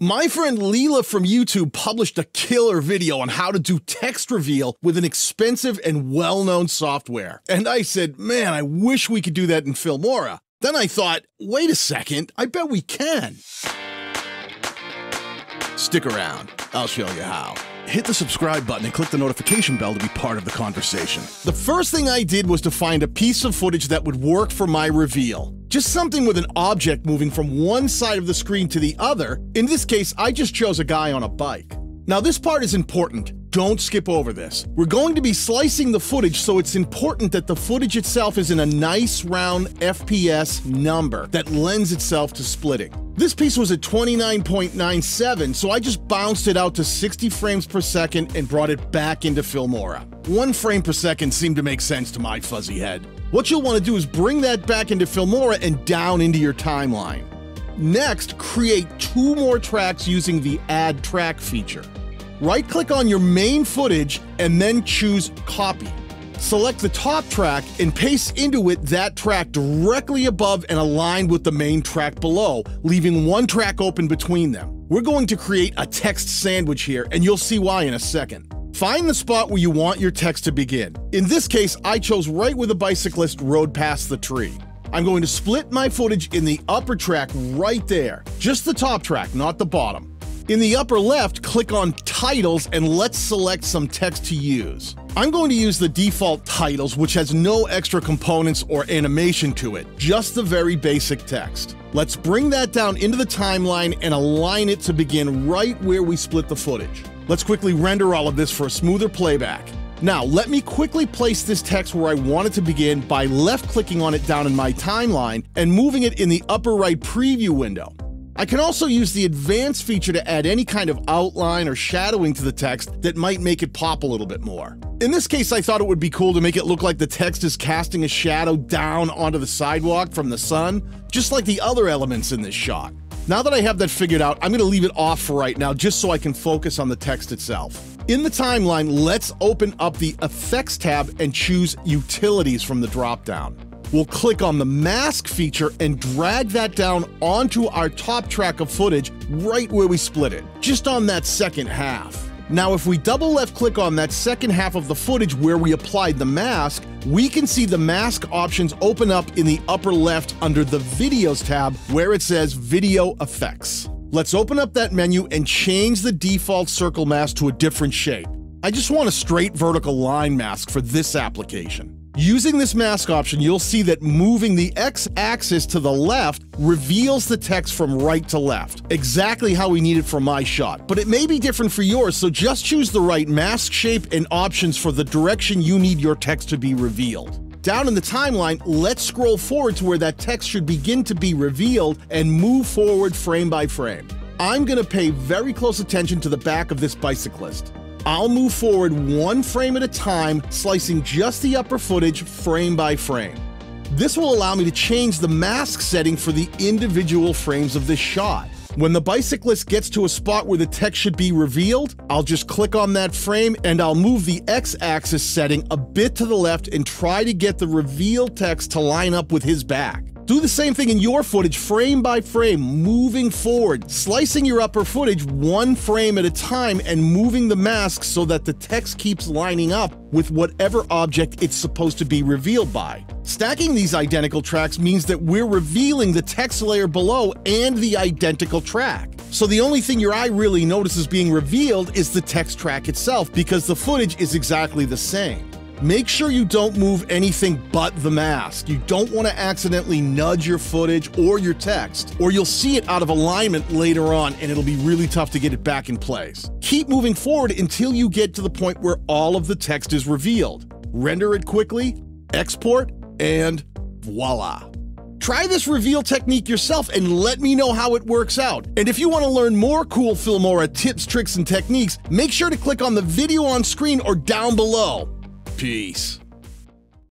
My friend Leela from YouTube published a killer video on how to do text reveal with an expensive and well-known software. And I said, man, I wish we could do that in Filmora. Then I thought, wait a second, I bet we can. Stick around, I'll show you how. Hit the subscribe button and click the notification bell to be part of the conversation. The first thing I did was to find a piece of footage that would work for my reveal. Just something with an object moving from one side of the screen to the other. In this case, I just chose a guy on a bike. Now this part is important. Don't skip over this. We're going to be slicing the footage, so it's important that the footage itself is in a nice round FPS number that lends itself to splitting. This piece was at 29.97, so I just bounced it out to 60 frames per second and brought it back into Filmora. 1 frame per second seemed to make sense to my fuzzy head. What you'll want to do is bring that back into Filmora and down into your timeline. Next, create 2 more tracks using the Add Track feature. Right-click on your main footage and then choose Copy. Select the top track and paste into it that track directly above and aligned with the main track below, leaving 1 track open between them. We're going to create a text sandwich here, and you'll see why in a second. Find the spot where you want your text to begin. In this case, I chose right where the bicyclist rode past the tree. I'm going to split my footage in the upper track right there, just the top track, not the bottom. In the upper left, click on Titles and let's select some text to use. I'm going to use the default titles, which has no extra components or animation to it, just the very basic text. Let's bring that down into the timeline and align it to begin right where we split the footage. Let's quickly render all of this for a smoother playback. Now, let me quickly place this text where I want it to begin by left-clicking on it down in my timeline and moving it in the upper right preview window. I can also use the advanced feature to add any kind of outline or shadowing to the text that might make it pop a little bit more. In this case, I thought it would be cool to make it look like the text is casting a shadow down onto the sidewalk from the sun, just like the other elements in this shot. Now that I have that figured out, I'm going to leave it off for right now just so I can focus on the text itself. In the timeline, let's open up the Effects tab and choose Utilities from the drop-down. We'll click on the mask feature and drag that down onto our top track of footage right where we split it, just on that second half. Now, if we double left click on that second half of the footage where we applied the mask, we can see the mask options open up in the upper left under the Videos tab where it says Video Effects. Let's open up that menu and change the default circle mask to a different shape. I just want a straight vertical line mask for this application. Using this mask option, you'll see that moving the x-axis to the left reveals the text from right to left, exactly how we need it for my shot. But it may be different for yours, so just choose the right mask shape and options for the direction you need your text to be revealed. Down in the timeline, let's scroll forward to where that text should begin to be revealed and move forward frame by frame. I'm going to pay very close attention to the back of this bicyclist. I'll move forward 1 frame at a time, slicing just the upper footage frame by frame. This will allow me to change the mask setting for the individual frames of this shot. When the bicyclist gets to a spot where the text should be revealed, I'll just click on that frame and I'll move the x-axis setting a bit to the left and try to get the revealed text to line up with his back. Do the same thing in your footage, frame by frame, moving forward, slicing your upper footage 1 frame at a time and moving the mask so that the text keeps lining up with whatever object it's supposed to be revealed by. Stacking these identical tracks means that we're revealing the text layer below and the identical track. So the only thing your eye really notices being revealed is the text track itself because the footage is exactly the same. Make sure you don't move anything but the mask. You don't want to accidentally nudge your footage or your text, or you'll see it out of alignment later on and it'll be really tough to get it back in place. Keep moving forward until you get to the point where all of the text is revealed. Render it quickly, export, and voila. Try this reveal technique yourself and let me know how it works out. And if you want to learn more cool Filmora tips, tricks, and techniques, make sure to click on the video on screen or down below. Peace.